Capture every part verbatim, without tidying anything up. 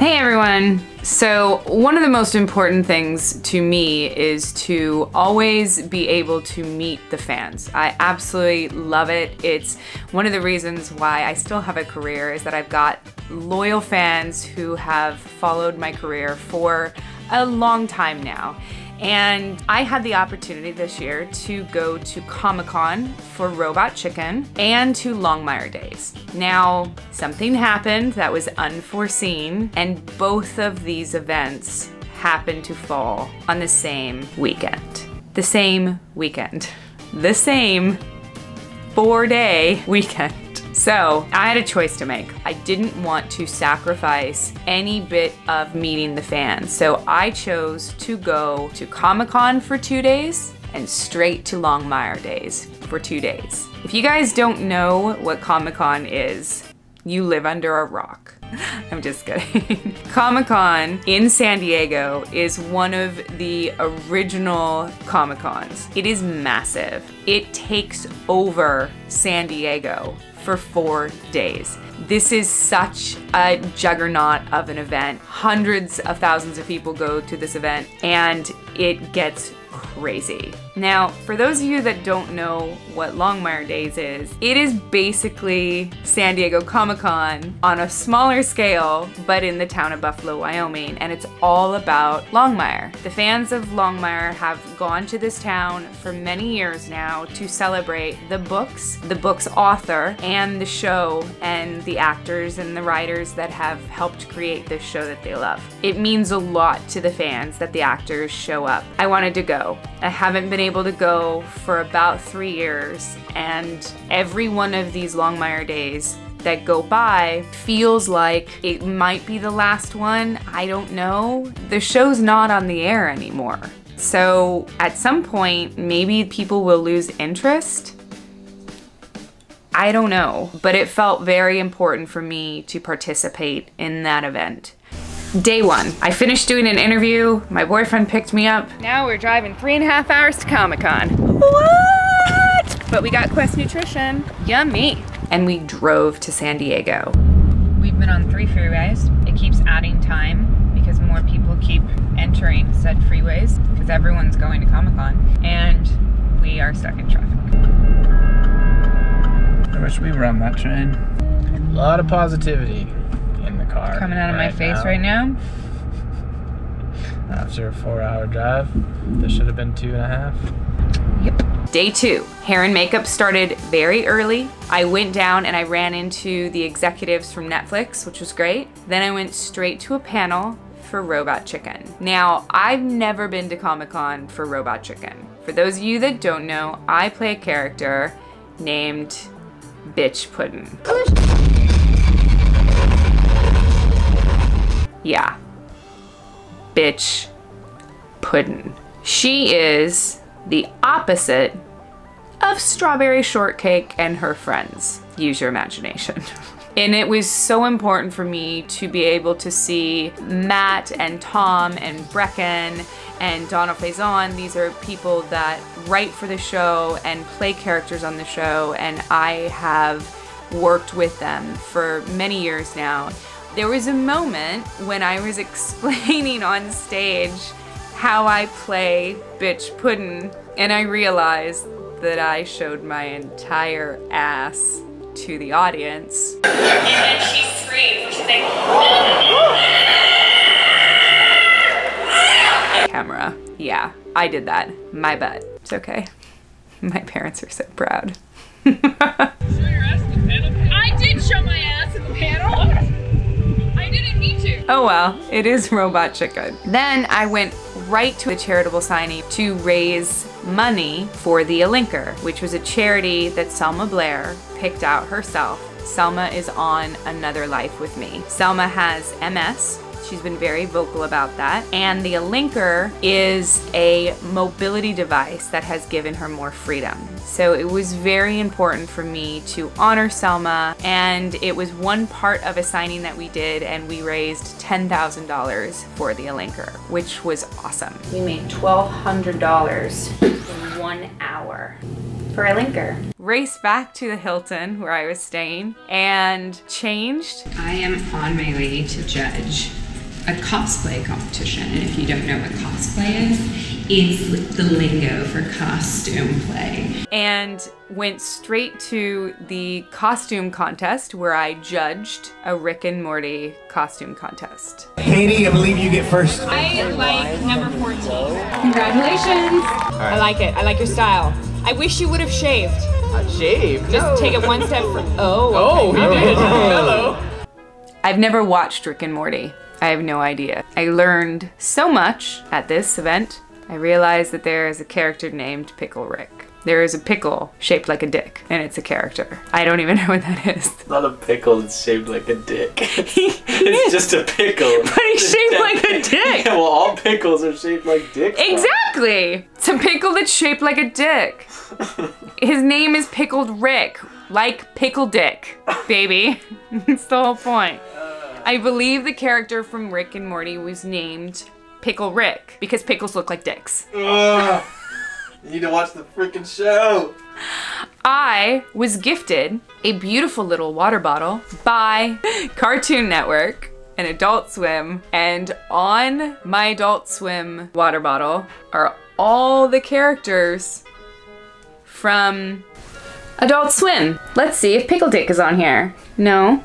Hey everyone! So one of the most important things to me is to always be able to meet the fans. I absolutely love it. It's one of the reasons why I still have a career is that I've got loyal fans who have followed my career for a long time now. And I had the opportunity this year to go to Comic-Con for Robot Chicken and to Longmire Days. Now, something happened that was unforeseen, and both of these events happened to fall on the same weekend. The same weekend. The same four-day weekend. So I had a choice to make. I didn't want to sacrifice any bit of meeting the fans. So I chose to go to Comic-Con for two days and straight to Longmire Days for two days. If you guys don't know what Comic-Con is, you live under a rock. I'm just kidding. Comic-Con in San Diego is one of the original Comic-Cons. It is massive. It takes over San Diego for four days. This is such a juggernaut of an event. Hundreds of thousands of people go to this event and it gets crazy. Now, for those of you that don't know what Longmire Days is, it is basically San Diego Comic-Con on a smaller scale, but in the town of Buffalo, Wyoming, and it's all about Longmire. The fans of Longmire have gone to this town for many years now to celebrate the books, the book's author, and the show, and the actors and the writers that have helped create this show that they love. It means a lot to the fans that the actors show up. I wanted to go. I haven't been able to go for about three years, and every one of these Longmire Days that go by feels like it might be the last one. I don't know. The show's not on the air anymore. So at some point, maybe people will lose interest. I don't know, but it felt very important for me to participate in that event. Day one, I finished doing an interview, my boyfriend picked me up. Now we're driving three and a half hours to Comic-Con. What? But we got Quest Nutrition, yummy. And we drove to San Diego. We've been on three freeways. It keeps adding time because more people keep entering said freeways because everyone's going to Comic-Con and we are stuck in traffic. I wish we were on that train. A lot of positivity. Coming out of right my face now. Right now. After a four hour drive, this should have been two and a half. Yep. Day two, hair and makeup started very early. I went down and I ran into the executives from Netflix, which was great. Then I went straight to a panel for Robot Chicken. Now, I've never been to Comic-Con for Robot Chicken. For those of you that don't know, I play a character named Bitch Puddin'. Yeah, Bitch Puddin'. She is the opposite of Strawberry Shortcake and her friends. Use your imagination. And it was so important for me to be able to see Matt and Tom and Brecken and Donna Faison. These are people that write for the show and play characters on the show, and I have worked with them for many years now. There was a moment when I was explaining on stage how I play Bitch Puddin', and I realized that I showed my entire ass to the audience. And then she screamed, and she's like... Camera. Yeah, I did that. My butt. It's okay. My parents are so proud. Show your ass in the panel? I did show my ass in the panel! Oh well, it is Robot Chicken. Then I went right to a charitable signing to raise money for the Alinker, which was a charity that Selma Blair picked out herself. Selma is on Another Life with me. Selma has M S. She's been very vocal about that. And the Alinker is a mobility device that has given her more freedom. So it was very important for me to honor Selma, and it was one part of a signing that we did, and we raised ten thousand dollars for the Alinker, which was awesome. We made twelve hundred dollars in one hour. For Alinker. Raced back to the Hilton where I was staying and changed. I am on my way to judge a cosplay competition. And if you don't know what cosplay is, it's the lingo for costume play. And went straight to the costume contest where I judged a Rick and Morty costume contest. Katee, I believe you get first. I like number fourteen. Congratulations. Right. I like it. I like your style. I wish you would have shaved. I shaved? Just no. Take it one step from... Oh. Okay. Oh, you did. Hello. I've never watched Rick and Morty. I have no idea. I learned so much at this event. I realized that there is a character named Pickle Rick. There is a pickle shaped like a dick, and it's a character. I don't even know what that is. Not a pickle that's shaped like a dick. It's just a pickle. But he's shaped like a dick. Yeah, well, all pickles are shaped like dicks. Exactly. It's a pickle that's shaped like a dick. His name is Pickled Rick, like Pickle Dick, baby. That's the whole point. I believe the character from Rick and Morty was named Pickle Rick because pickles look like dicks. Ugh. You need to watch the freaking show. I was gifted a beautiful little water bottle by Cartoon Network and Adult Swim. And on my Adult Swim water bottle are all the characters from Adult Swim. Let's see if Pickle Dick is on here. No,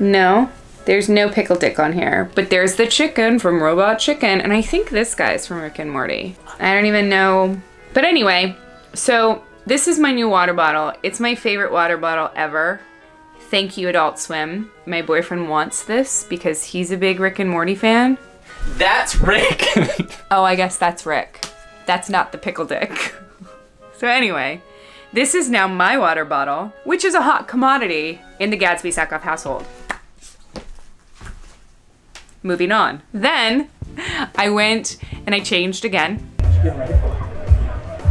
no. There's no Pickle Dick on here, but there's the chicken from Robot Chicken, and I think this guy's from Rick and Morty. I don't even know. But anyway, so this is my new water bottle. It's my favorite water bottle ever. Thank you, Adult Swim. My boyfriend wants this because he's a big Rick and Morty fan. That's Rick! Oh, I guess that's Rick. That's not the Pickle Dick. So anyway, this is now my water bottle, which is a hot commodity in the Gadsby Sackhoff household. Moving on. Then I went and I changed again.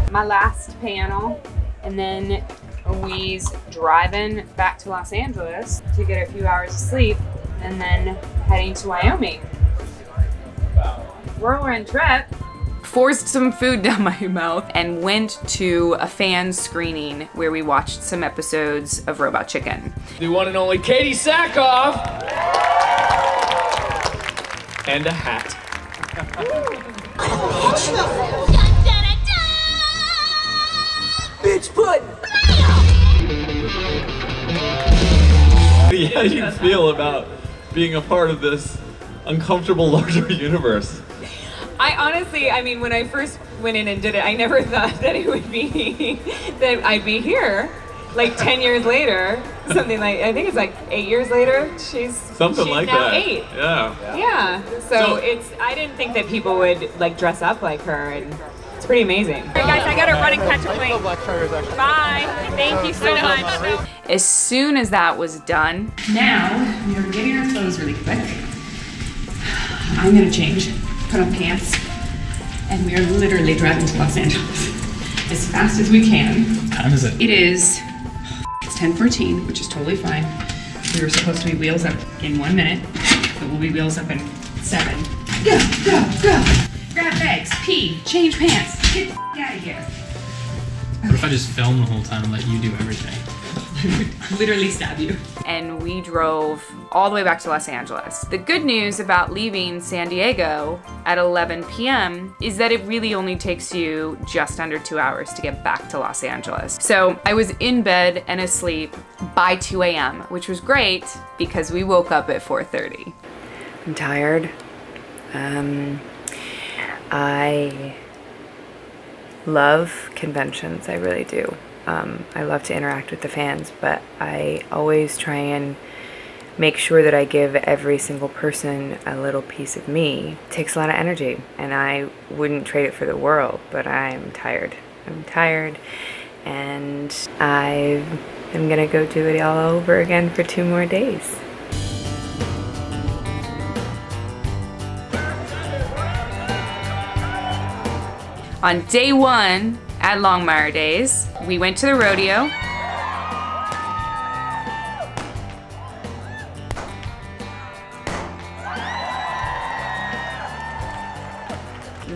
My last panel, and then we's driving back to Los Angeles to get a few hours of sleep, and then heading to Wyoming. Whirlwind trip. Forced some food down my mouth and went to a fan screening where we watched some episodes of Robot Chicken. The one and only Katee Sackhoff. And a hat. Bitch Puddin'! How do you feel about being a part of this uncomfortable larger universe? I honestly, I mean, when I first went in and did it, I never thought that it would be, that I'd be here. Like ten years later, something like, I think it's like eight years later, she's, something she's like now that. eight. Yeah. Yeah, so, so it's, I didn't think that people would like dress up like her, and it's pretty amazing. All right guys, I gotta run and catch a plane. Bye, thank you so much. As soon as that was done. Now, we are getting our clothes really quick. I'm gonna change, put on pants, and we are literally driving to Los Angeles as fast as we can. What time is it? It is. ten fourteen, which is totally fine. We were supposed to be wheels up in one minute, but we'll be wheels up in seven. Go, go, go! Grab bags, pee, change pants, get the f out of here. What if I just film the whole time and let you do everything? I would literally stab you. And we drove all the way back to Los Angeles. The good news about leaving San Diego at eleven p m is that it really only takes you just under two hours to get back to Los Angeles. So I was in bed and asleep by two a m, which was great because we woke up at four thirty. I'm tired. Um, I love conventions, I really do. Um, I love to interact with the fans, but I always try and make sure that I give every single person a little piece of me. It takes a lot of energy, and I wouldn't trade it for the world, but I'm tired. I'm tired, and I am gonna go do it all over again for two more days. On day one, at Longmire Days, we went to the rodeo.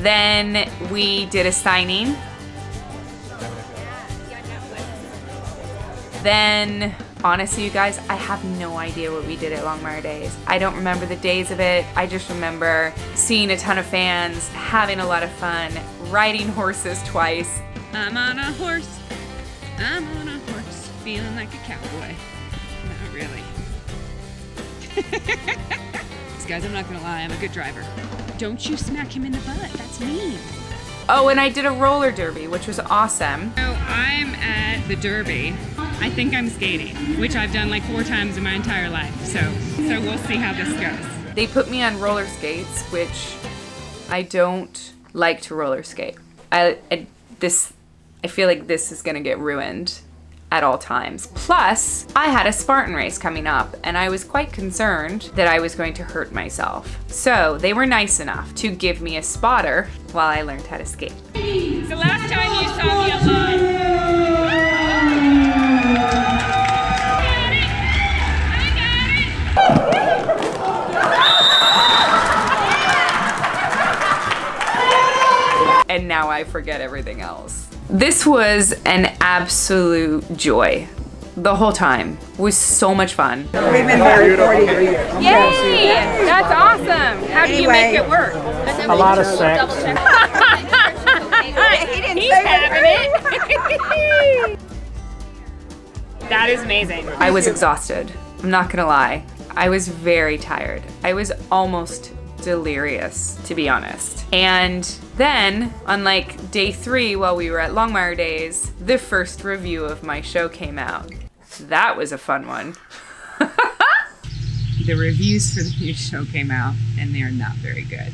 Then we did a signing. Then Honestly, you guys, I have no idea what we did at Longmire Days. I don't remember the days of it. I just remember seeing a ton of fans, having a lot of fun, riding horses twice. I'm on a horse. I'm on a horse. Feeling like a cowboy. Not really. Guys, I'm not gonna lie, I'm a good driver. Don't you smack him in the butt, that's mean. Oh, and I did a roller derby, which was awesome. So I'm at the derby. I think I'm skating, which I've done like four times in my entire life, so, so we'll see how this goes. They put me on roller skates, which I don't like to roller skate. I, I, this, I feel like this is gonna get ruined at all times. Plus, I had a Spartan race coming up and I was quite concerned that I was going to hurt myself. So they were nice enough to give me a spotter while I learned how to skate. The last time you saw me alive. I got it. I got it. And now I forget everything else. This was an absolute joy. The whole time was so much fun. We've been married forty years. Yay! That's awesome. How do you make it work? A lot of sex. He didn't He's say having it. That is amazing. I was exhausted. I'm not gonna lie. I was very tired. I was almost delirious, to be honest. And then, on like day three while we were at Longmire Days, the first review of my show came out. That was a fun one. The reviews for the new show came out and they are not very good.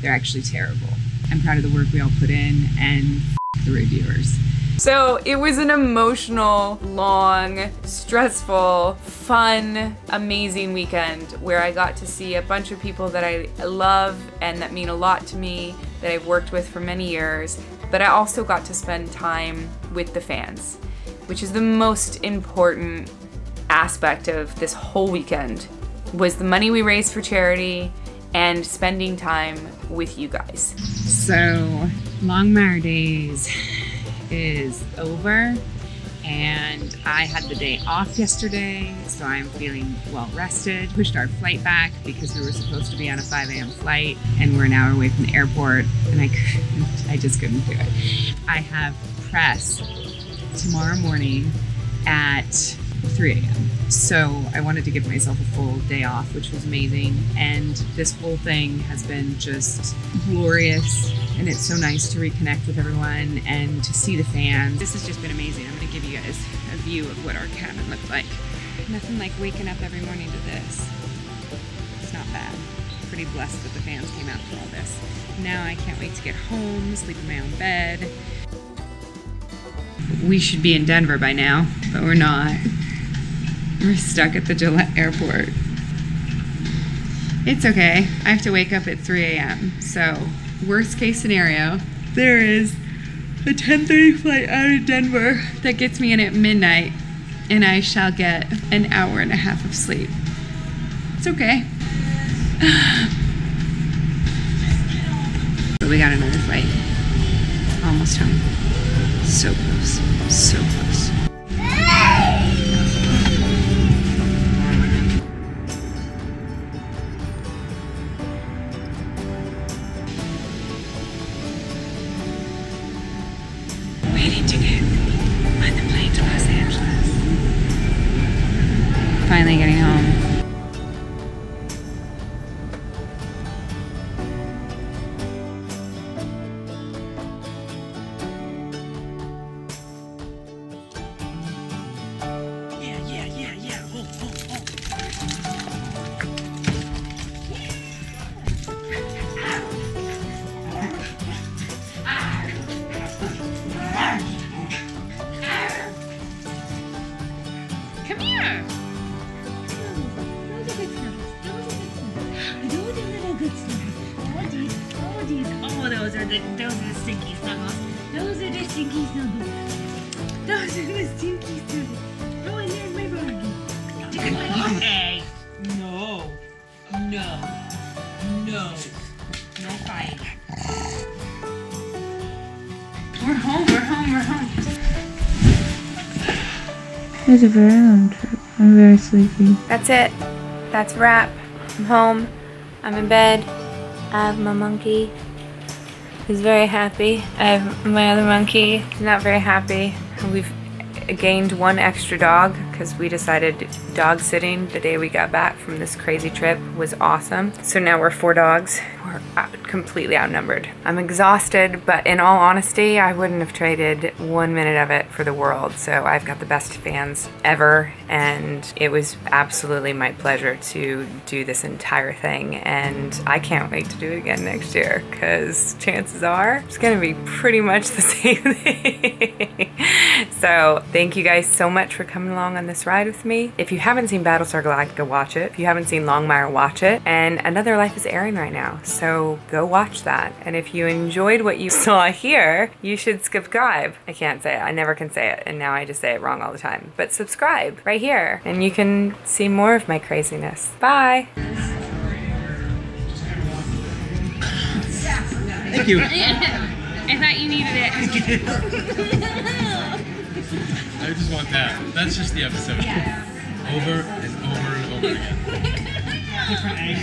They're actually terrible. I'm proud of the work we all put in and f the reviewers. So it was an emotional, long, stressful, fun, amazing weekend where I got to see a bunch of people that I love and that mean a lot to me, that I've worked with for many years, but I also got to spend time with the fans, which is the most important aspect of this whole weekend, was the money we raised for charity and spending time with you guys. So, Longmire Days is over and I had the day off yesterday, so I'm feeling well rested. Pushed our flight back because we were supposed to be on a five A M flight and we're an hour away from the airport and I couldn't, I just couldn't do it. I have press tomorrow morning at three A M so I wanted to give myself a full day off, which was amazing, and this whole thing has been just glorious. And it's so nice to reconnect with everyone and to see the fans. This has just been amazing. I'm gonna give you guys a view of what our cabin looked like. Nothing like waking up every morning to this. It's not bad. Pretty blessed that the fans came out to all this. Now I can't wait to get home, sleep in my own bed. We should be in Denver by now, but we're not. We're stuck at the Gillette Airport. It's okay. I have to wake up at three A M so worst case scenario, there is a ten thirty flight out of Denver that gets me in at midnight and I shall get an hour and a half of sleep. It's okay. But we got another flight. Almost home. So close. So close. Finally getting home. Yeah, yeah, yeah, yeah. Oh, oh, oh. Come here. The, those are the stinky snuggles. Those are the stinky snuggles. Those are the stinky snuggles. Oh, and there's my body. Okay. No. No. No. No fight. We're home. We're home. We're home. It was a very long trip. I'm very sleepy. That's it. That's a wrap. I'm home. I'm in bed. I have my monkey. He's very happy. I have my other monkey. He's not very happy. We've gained one extra dog because we decided dog sitting the day we got back from this crazy trip was awesome. So now we're four dogs. We're out, completely outnumbered. I'm exhausted, but in all honesty, I wouldn't have traded one minute of it for the world. So I've got the best fans ever, and it was absolutely my pleasure to do this entire thing, and I can't wait to do it again next year because chances are it's gonna be pretty much the same thing. So thank you guys so much for coming along on this ride with me. If you haven't seen Battlestar Galactica, watch it. If you haven't seen Longmire, watch it. And Another Life is airing right now, so go watch that. And if you enjoyed what you saw here, you should subscribe. I can't say it. I never can say it, and now I just say it wrong all the time. But subscribe right here, and you can see more of my craziness. Bye! Thank you. I thought you needed it. I just want that. That's just the episode. Yeah. Over and over and over again. Different angles.